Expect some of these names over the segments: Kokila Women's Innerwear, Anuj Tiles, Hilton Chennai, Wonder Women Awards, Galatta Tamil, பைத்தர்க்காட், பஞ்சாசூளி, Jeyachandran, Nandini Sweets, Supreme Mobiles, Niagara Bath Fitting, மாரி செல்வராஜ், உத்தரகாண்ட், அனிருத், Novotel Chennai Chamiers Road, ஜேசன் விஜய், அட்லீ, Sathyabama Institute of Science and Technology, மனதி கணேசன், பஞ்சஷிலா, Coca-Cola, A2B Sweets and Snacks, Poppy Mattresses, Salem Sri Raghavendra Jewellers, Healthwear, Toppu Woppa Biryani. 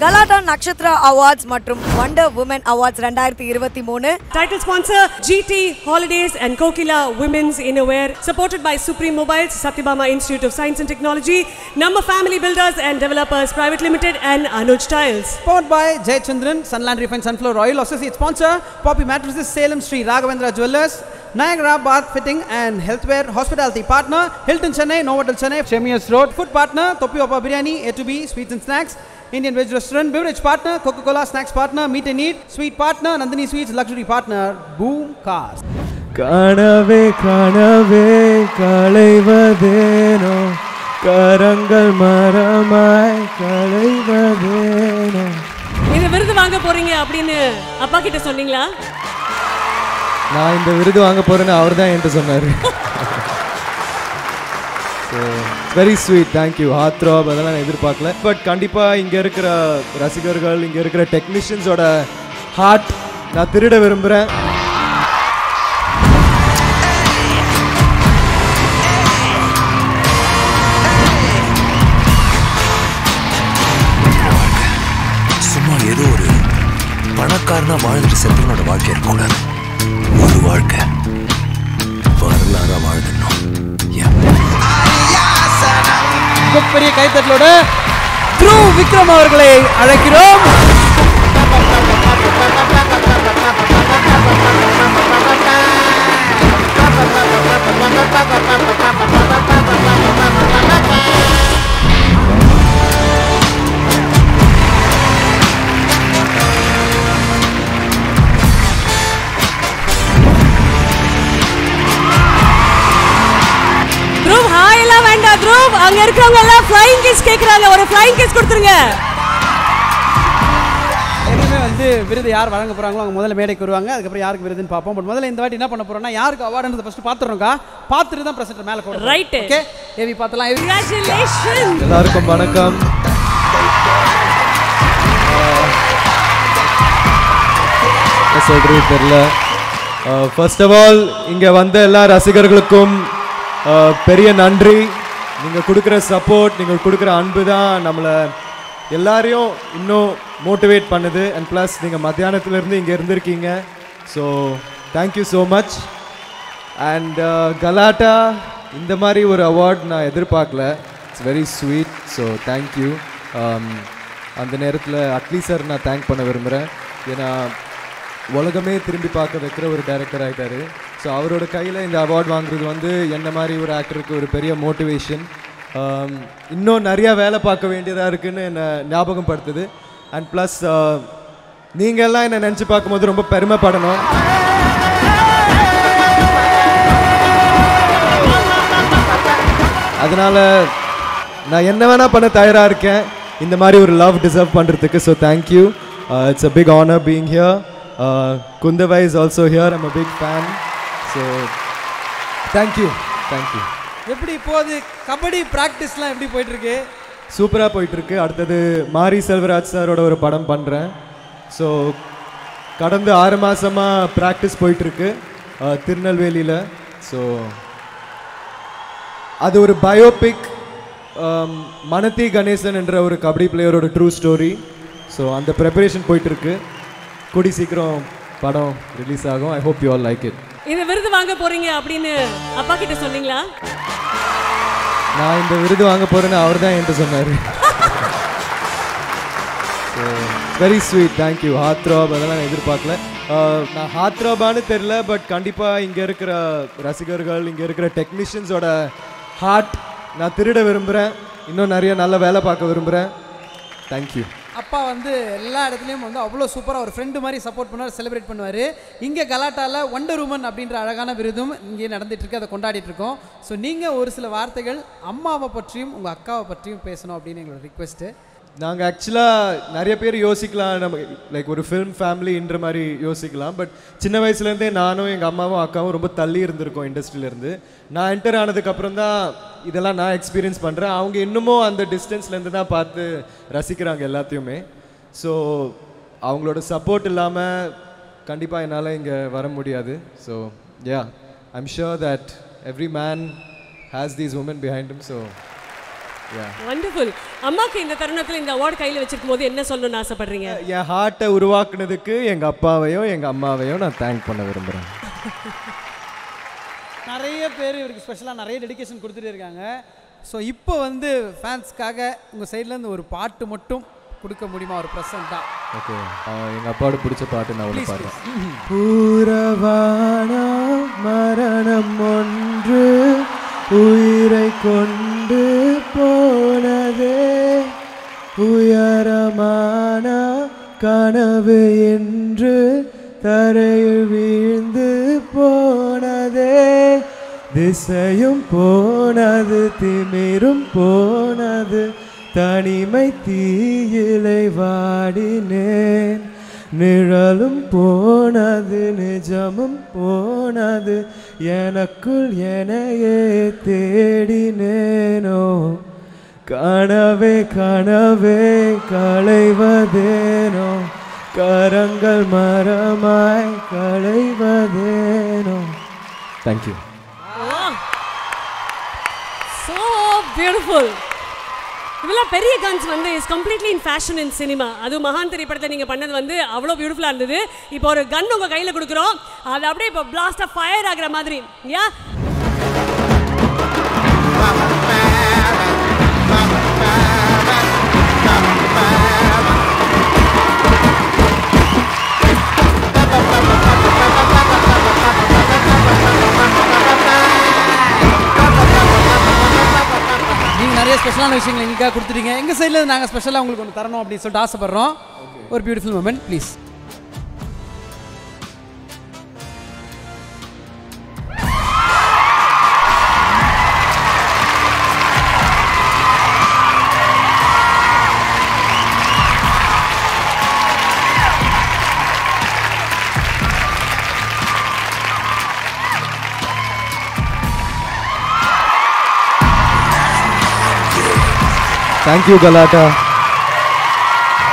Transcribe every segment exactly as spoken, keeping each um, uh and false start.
Galatta Nakshatra Awards மற்றும் Wonder Women Awards இரண்டாயிரத்து இருபத்தி மூன்று. Title sponsor G T Holidays and Kokila Women's Innerwear. Supported by Supreme Mobiles, Sathyabama Institute of Science and Technology, Namma Family Builders and Developers Private Limited and Anuj Tiles. Supported by Jeyachandran, Sunland Refined Sunflow Royal. Associate sponsor Poppy Mattresses, Salem Sri Raghavendra Jewellers, Niagara Bath Fitting and Healthwear. Hospitality partner Hilton Chennai, Novotel Chennai Chamiers Road. Food partner Toppu Woppa Biryani, A two B Sweets and Snacks, Indian Veg Restaurant. Beverage partner Coca-Cola, Snacks partner Meat and Eat, Sweet partner Nandini Sweets, Luxury partner Boomcast. Kanave kanave kalaivadeno karangal maramai kalaivadeno. இந்த விருது வாங்க போறீங்க அப்படினு அப்பா கிட்ட சொன்னீங்களா? நான் இந்த விருது வாங்க போறேன்னு அவர்தான் என்கிட்ட சொன்னாரு. Very sweet, thank you. Heart throb அதெல்லாம் நான் எதிர்பார்க்கல. பட் கண்டிப்பாக இங்கே இருக்கிற ரசிகர்கள், இங்கே இருக்கிற டெக்னீஷியன்ஸோட ஹார்ட் நான் திருட விரும்புகிறேன். சும்மா ஏதோ ஒரு பணக்காரனாக வாழ்ந்துட்டு செல்வனோட வாழ்க்கை இருக்கக்கூடாது. ஒரு வாழ்க்கை வரலாறாக வாழ்ந்துடணும். பெரிய கைத்தட்டலோட த்ரூ விக்ரம் அவர்களை அழைக்கிறோம். அங்க இருக்கவங்க எல்லாம் flying kiss கேக்குறாங்க. ஒரு flying kiss கொடுத்துருங்க. எல்லாமே வந்து விருது யார் வழங்க போறாங்களோ அவங்க முதல்ல மேடைக்கு வருவாங்க. அதுக்கு அப்புறம் யாருக்கு விருதுன்னு பாப்போம். பட் முதல்ல இந்த வாட்டி என்ன பண்ண போறோம்னா யாருக்கு அவார்ட்ன்றது ஃபர்ஸ்ட் பாத்துறோம்கா. பாத்துட்டு தான் பிரசன்டர் மேல போறோம். Right, okay. ஏவி பாத்தலாம். Congratulations எல்லாருக்கும். வணக்கம். சொல்றேன் தெரியல. ஃபர்ஸ்ட் ஆஃப் ஆல் இங்க வந்த எல்லா ரசிகர்களுக்கும் பெரிய நன்றி. நீங்கள் கொடுக்குற சப்போர்ட், நீங்கள் கொடுக்குற அன்பு தான் நம்மளை எல்லாரையும் இன்னும் மோட்டிவேட் பண்ணுது. அண்ட் ப்ளஸ் நீங்கள் மத்தியானத்துலேருந்து இங்கே இருந்திருக்கீங்க. So thank you so much. And Galatta இந்த மாதிரி ஒரு அவார்ட் நான் எதிர்பார்க்கல. It's very sweet, so thank you. அந்த நேரத்தில் அட்லீ சார் நான் தேங்க் பண்ண விரும்புகிறேன். ஏன்னா உலகமே திரும்பி பார்க்க வைக்கிற ஒரு டைரக்டர் ஆகிட்டார். ஸோ அவரோட கையில் இந்த அவார்ட் வாங்குறது வந்து என்ன மாதிரி ஒரு ஆக்டருக்கு ஒரு பெரிய மோட்டிவேஷன். இன்னும் நிறையா வேலை பார்க்க வேண்டியதாக இருக்குதுன்னு என்னை ஞாபகம் படுத்துது. அண்ட் ப்ளஸ் நீங்கள் எல்லாம் என்னை நினச்சி பார்க்கும்போது ரொம்ப பெருமைப்படணும். அதனால் நான் என்ன வேணால் பண்ண தயாராக இருக்கேன் இந்த மாதிரி ஒரு லவ் டிசர்வ் பண்ணுறதுக்கு. So thank you. It's a big honour being here. Kundava is also here. I'm a big fan. So, thank you. Thank you. எப்படி இப்போது கபடி ப்ராக்டிஸ்லாம் எப்படி போயிட்டுருக்கு? சூப்பராக போயிட்டுருக்கு. அடுத்தது மாரி செல்வராஜ் சாரோட ஒரு படம் பண்ணுறேன். ஸோ கடந்த ஆறு மாதமாக ப்ராக்டிஸ் போயிட்டுருக்கு திருநெல்வேலியில். ஸோ அது ஒரு பயோபிக், மனதி கணேசன் என்ற ஒரு கபடி பிளேயரோட ட்ரூ ஸ்டோரி. ஸோ அந்த ப்ரிப்பரேஷன் போயிட்டுருக்கு. கூடி சீக்கிரம் படம் ரிலீஸ் ஆகும். I hope you all like it. இந்த விருது வாங்க போறீங்க அப்படின்னு அப்பா கிட்ட சொன்னீங்களா? நான் இந்த விருது வாங்க போறேன்னு அவர்தான் என்கிட்ட சொன்னாரு. Very sweet, thank you. Heart throb அதெல்லாம் நான் எதிர்பார்க்கல. நான் ஹார்ட் த்ராபான்னு தெரில. பட் கண்டிப்பாக இங்கே இருக்கிற ரசிகர்கள், இங்கே இருக்கிற டெக்னீஷியன்ஸோட ஹார்ட் நான் திருட விரும்புகிறேன். இன்னும் நிறைய நல்ல வேலை பார்க்க விரும்புகிறேன். தேங்க்யூ. அப்பா வந்து எல்லா இடத்துலையும் வந்து அவ்வளோ சூப்பராக ஒரு ஃப்ரெண்டு மாதிரி சப்போர்ட் பண்ணுவார், செலிப்ரேட் பண்ணுவார். இங்கே கலாட்டாவில் ஒண்டர் உமன் அப்படின்ற அழகான விருதும் இங்கே நடந்துகிட்ருக்கு. அதை கொண்டாடிட்டுருக்கோம். ஸோ நீங்கள் ஒரு சில வார்த்தைகள் அம்மாவை பற்றியும் உங்கள் அக்காவை பற்றியும் பேசணும் அப்படின்னு எங்களோட ரிக்வெஸ்ட்டு. நாங்கள் ஆக்சுவலாக நிறைய பேர் யோசிக்கலாம், நம்ம லைக் ஒரு ஃபிலிம் ஃபேமிலின்ற மாதிரி யோசிக்கலாம். பட் சின்ன வயசுலேருந்தே நானும் எங்கள் அம்மாவும் அக்காவும் ரொம்ப தள்ளி இருந்திருக்கோம் இண்டஸ்ட்ரியிலேருந்து. நான் என்டர் ஆனதுக்கப்புறம் தான் இதெல்லாம் நான் எக்ஸ்பீரியன்ஸ் பண்ணுறேன். அவங்க இன்னமும் அந்த டிஸ்டன்ஸ்லேருந்து தான் பார்த்து ரசிக்கிறாங்க எல்லாத்தையுமே. ஸோ அவங்களோட சப்போர்ட் இல்லாமல் கண்டிப்பாக என்னால் இங்கே வர முடியாது. So yeah, I am sure that every man has these woman behind him. So wonderful. அம்மாக்கு இந்த தருணத்தில் இந்த அவார்டு கையில் வச்சிருக்கும் போது என்ன சொல்லணும்னு ஆசைப்படுறீங்க? என் ஹார்ட்டை உருவாக்குனதுக்கு எங்கள் அப்பாவையும் எங்கள் அம்மாவையும் நான் தேங்க் பண்ண விரும்புகிறேன். நிறைய பேர் இவருக்கு ஸ்பெஷலாக நிறைய டெடிகேஷன் கொடுத்துட்டே இருக்காங்க. ஸோ இப்போ வந்து ஃபேன்ஸ்க்காக உங்கள் சைட்லேருந்து ஒரு பாட்டு மட்டும் கொடுக்க முடியுமா? ஒரு ப்ரெசன்ட் தான். ஓகே, எங்கள் அப்பாவோட பிடிச்ச பாட்டு நான் உங்களுக்கு பாடுறேன். பூரவான மரணம் ஒன்று உயிரை கொண்டு போனதே, உயரமான கனவு என்று தரையில் வீழ்ந்து போனதே, திசையும் போனது திமிரும் போனது, தனிமை தீயிலை வாடினேன், நிழலும் போனது நிஜமும் போனது, எனக்குள் எனையே தேடினேனோ, கனவே கனவே களைவதேனோ, கரங்கள் மரமாய் களைவதேனோ. தேங்க்யூ. So beautiful. இவ்வளவு பெரிய கான்ஸ் வந்து is completely in fashion in cinema. அது மகான் திரைப்படத்தை நீங்கள் பண்ணது வந்து அவ்வளோ பியூட்டிஃபுல்லாக இருந்தது. இப்போ ஒரு கன் உங்கள் கையில் கொடுக்குறோம், அது அப்படியே இப்போ பிளாஸ்டாக ஃபயர் ஆகிற மாதிரி. யா நிறைய ஸ்பெஷலான விஷயங்கள் எங்களுக்காக கொடுத்துட்டீங்க. எங்கள் சைடில் நாங்கள் ஸ்பெஷலாக உங்களுக்கு ஒன்று தரணும் அப்படின்னு சொல்லிட்டு ஆசைப்படுறோம். ஒரு beautiful moment please. Thank you Galatta.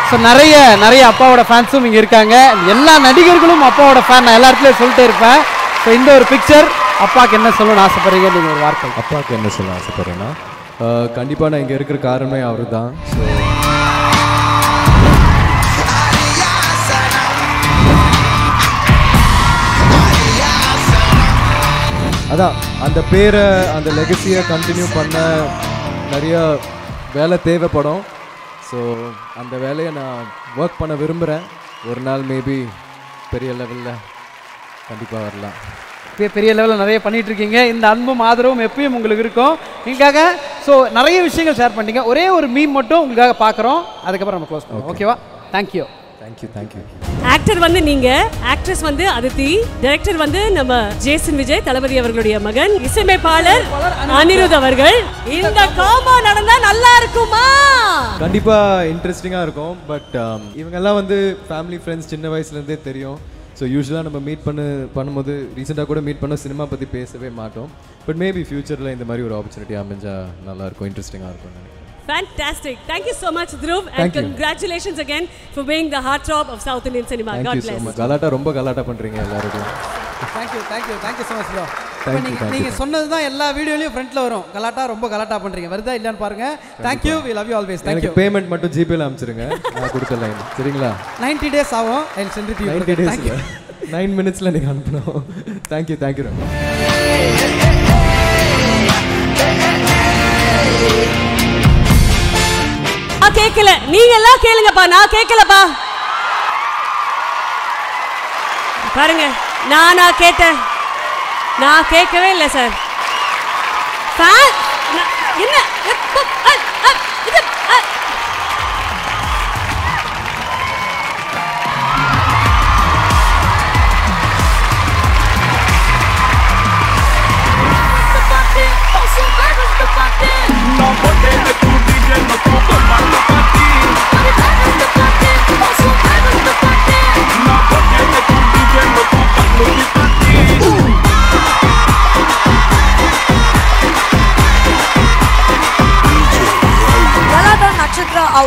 So நிறைய நிறைய அப்பாவோட ஃபேன்ஸும் இங்கே இருக்காங்க. எல்லா நடிகர்களும் அப்பாவோட ஃபேன், நான் எல்லா இடத்துலையும் சொல்லிட்டே இருப்பேன். ஸோ இந்த ஒரு பிக்சர் அப்பாவுக்கு என்ன சொல்லணும்னு ஆசைப்படுறீங்க அப்படிங்கிற ஒரு வார்த்தை? அப்பாவுக்கு என்ன சொல்ல ஆசைப்படுறேன்னா, கண்டிப்பாக நான் இங்கே இருக்கிற காரணமே அவரு தான். ஸோ அதான் அந்த பேரை, அந்த லெகசியை கண்டினியூ பண்ண நிறைய வேலை தேவைப்படும். ஸோ அந்த வேலையை நான் ஒர்க் பண்ண விரும்புகிறேன். ஒரு நாள் மேபி பெரிய லெவலில் கண்டிப்பாக வரலாம். இப்போ பெரிய லெவலில் நிறைய பண்ணிகிட்ருக்கீங்க. இந்த அன்பும் ஆதரவும் எப்பயும் உங்களுக்கு இருக்கும் எங்களுக்காக. ஸோ நிறைய விஷயங்கள் ஷேர் பண்ணிட்டீங்க. ஒரே ஒரு மீம் மட்டும் உங்களுக்காக பார்க்குறோம், அதுக்கப்புறம் நம்ம க்ளோஸ் பண்ணுவோம். ஓகேவா? Thank you thank you thank you. ஆக்டர் வந்து நீங்கள், ஆக்ட்ரஸ் வந்து அதித்தி, டைரக்டர் வந்து நம்ம ஜேசன் விஜய் தளபதி அவர்களுடைய மகன், இசையமைப்பாளர் அனிருத் அவர்கள். இந்த காம்போ நடந்தா நல்லா இருக்குமா? கண்டிப்பா இன்ட்ரெஸ்டிங்கா இருக்கும். பட் இவங்க எல்லாம் வந்து ஃபேமிலி ஃப்ரெண்ட்ஸ், சின்ன வயசுல இருந்தே தெரியும். ஸோ யூஸ்வலாக நம்ம மீட் பண்ணு பண்ணும்போது ரீசெண்டாக கூட மீட் பண்ண சினிமா பற்றி பேசவே மாட்டோம். பட் மேபி ஃபியூச்சரில் இந்த மாதிரி ஒரு ஆப்பர்ச்சுனிட்டி அமைஞ்சா நல்லா இருக்கும், இன்ட்ரெஸ்டிங்காக இருக்கும் நினைக்கிறேன். Fantastic. Thank you so much, Dhruv. And Thank congratulations you. again for being the heartthrob of South Indian cinema. Thank God you bless. So much. Galatta romba galatta பண்றீங்க எல்லாரும். Thank you. Thank you. Thank you so much, bro. நீங்க நீங்க சொன்னது தான் எல்லா வீடியோலயும் ஃப்ரண்ட்ல வரும். Galatta romba galatta பண்றீங்க. வருதா இல்லன்னு பாருங்க. Thank you. We love you always. Thank you. எனக்கு பேமெண்ட் மட்டும் ஜிபே ல அனுப்பிச்சிடுங்க. நான் கொடுத்துறேன். சரிங்களா? ninety days ஆகும். I will send it to you. Thank you. nine minutes ல நீங்க அனுப்பணும். Thank you. Thank you. கேக்கல நீங்க எல்லாம் கேளுங்கப்பா, நான் கேக்கலப்பா. பாருங்க, நானா கேட்டேன்? நான் கேட்கவே இல்லை சார். என்ன Galatta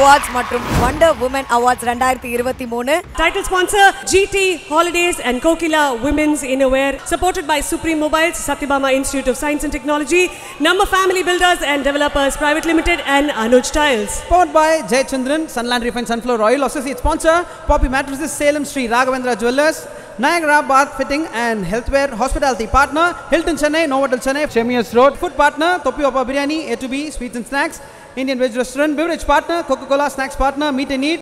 Awards மற்றும் Wonder Women Awards இரண்டாயிரத்து இருபத்தி மூன்று. Title sponsor G T Holidays and Kokila Women's Innerwear. Supported by Supreme Mobiles, Sathyabama Institute of Science and Technology, Namma Family Builders and Developers Private Limited and Anuj Tiles. Supported by Jeyachandran, Sunland Refined Sunflow Royal. Associate sponsor Poppy Mattresses, Salem Sri Raghavendra Jewellers, Niagara Bath Fitting and Healthwear. Hospitality partner Hilton Chennai, Novotel Chennai Chamiers Road. Food partner Toppu Woppa Biryani, A two B Sweets and Snacks, Indian Veg Restaurant. Beverage partner Coca-Cola. Snacks partner Meat and Eat.